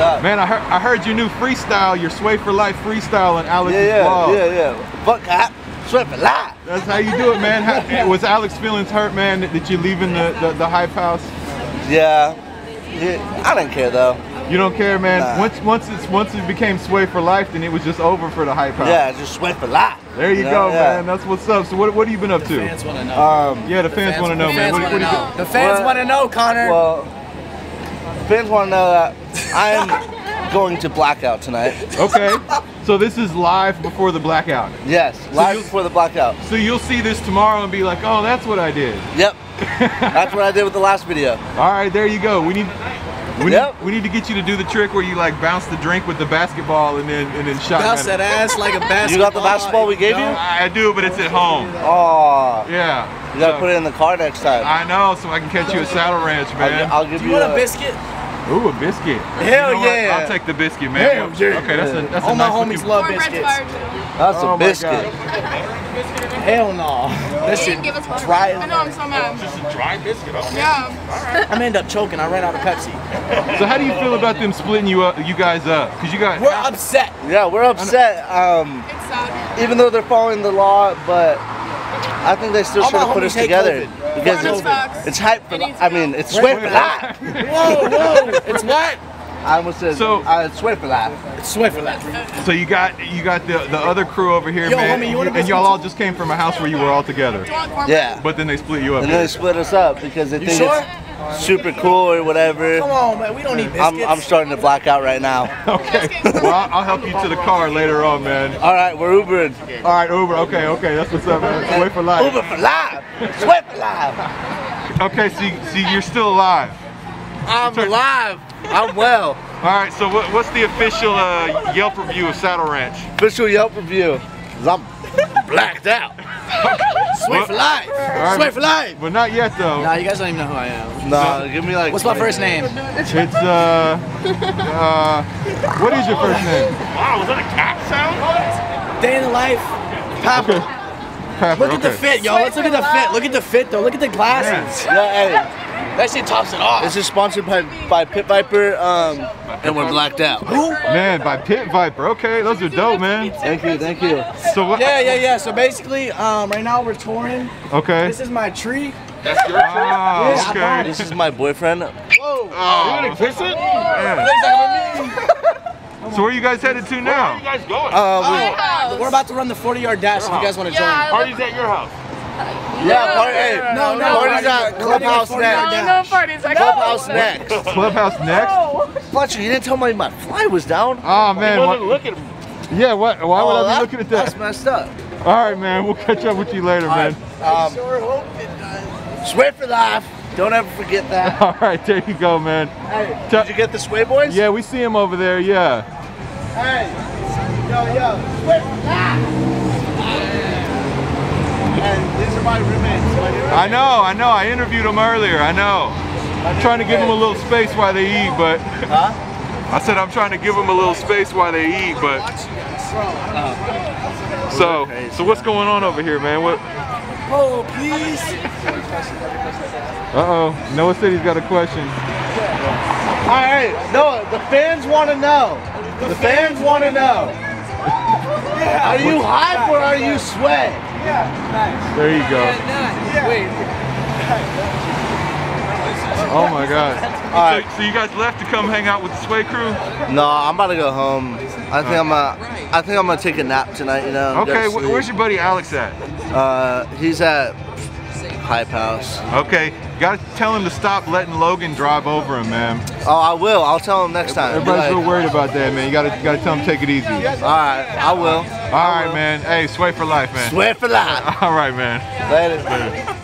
up. Man, I heard your new freestyle, your Sway for Life freestyle on Alex's vlog. Yeah. Fuck, I Sway for Life. That's how you do it, man. How, was Alex feelings hurt, man, that you're leaving the Hype House? Yeah, I didn't care though. You don't care, man. Nah. Once it became Sway for Life, then it was just over for the Hype House. Yeah, just Sway for Life. There you go, man. That's what's up. So what have you been up to? The fans want to know. Yeah, the fans want to know, man. The fans want to know, Connor. Well, the fans want to know that I am going to blackout tonight. Okay. So this is live before the blackout. Yes, live before the blackout. So you'll see this tomorrow and be like, oh, that's what I did. Yep. That's what I did with the last video. All right, there you go. We need to get you to do the trick where you like bounce the drink with the basketball and then shot. Bounce that ass like a basketball. You got the basketball we gave you? I do, but it's at home. Oh. Yeah. You gotta put it in the car next time. I know, so I can catch you at Saddle Ranch, man. I'll give you. You want a biscuit? Ooh, a biscuit. Hell yeah. I'll take the biscuit, man. Hell yeah. Okay, that's all. Nice, my homies love biscuits. That's a biscuit. Hell no. That shit dry. I know, I'm so mad. Just a dry biscuit. Yeah. All right. I'm gonna end up choking. I ran out of Pepsi. So how do you feel about them splitting you guys up? Cause you guys. We're upset. Yeah, we're upset. It's sad. Even though they're following the law, but I think they still should have put us together. COVID. Because it's hype for life. I mean, it's Sway for Life. Whoa. It's what? I almost said, so, Sway for Life. Sway for Life. So you got the other crew over here, yo, man, homie, and y'all all just came from a house where you were all together. Yeah. But then they split you up. And then they split us up because they think it's super cool or whatever. Come on, man, we don't need biscuits. I'm starting to black out right now. Okay. Well, I'll help you to the car later on, man. All right, we're Ubering. All right, Uber. Okay, that's what's up, man. Sway for Life. Uber for life. Sway for Life. Okay, see, you're still alive. I'm alive. I'm well. All right, so what's the official Yelp review of Saddle Ranch? Official Yelp review is I'm blacked out. Sway for life. Right, Sway for life. But not yet, though. Nah, you guys don't even know who I am. Nah, give me like... What's my first name? It's, what is your first name? Wow, was that a cat sound? Day in the life. Papa. Okay. Papa, look at the fit, y'all. Let's look at the fit. Look at the fit, though. Look at the glasses. Yeah, hey. That shit tops it off. This is sponsored by Pit Viper, and we're blacked out. Who? Man, by Pit Viper. Okay, those are dope, man. Thank you. So what? Yeah. So basically, right now we're touring. Okay. This is my tree. That's your tree? Yeah, okay. This is my boyfriend. Whoa. Oh. You want to kiss it? Yeah. So where are you guys headed to now? Where are you guys going? We're about to run the 40-yard dash if you guys want to join. Party's at your house. Yeah, party. Hey, no, party's at Clubhouse next. No, parties. Clubhouse next. Clubhouse next? Fletcher, you didn't tell me my fly was down. Oh, man. You wasn't looking at him. Yeah, what? Why would I be looking at that? That's messed up. All right, man. We'll catch up with you later, man. I sure hope it does. Sway for life. Don't ever forget that. All right, there you go, man. Hey, did you get the Sway Boys? Yeah, we see him over there, yeah. Hey, yo. Sway for life. And these are my roommates. I know. I interviewed them earlier. I know. I'm trying to give them a little space while they eat, but. Huh? I said I'm trying to give them a little space while they eat, but. So what's going on over here, man? What? Oh, please. Uh-oh. Noah said he's got a question. All right, Noah. The fans want to know. The fans want to know. Are you hype or are you sway? Yeah, nice. There you go. Yeah, nice. Yeah. Wait. Oh my God. All right. So you guys left to come hang out with the Sway crew? No, I'm about to go home. I think I'm gonna take a nap tonight. You know. Okay. Where's your buddy Alex at? He's at Hype House. Okay. Gotta tell him to stop letting Logan drive over him, man. Oh, I will. I'll tell him next time. Everybody's real worried about that, man. You gotta tell him take it easy. All right. I will. All right, man. Hey, Sway for life, man. Sway for life. All right, man. Later.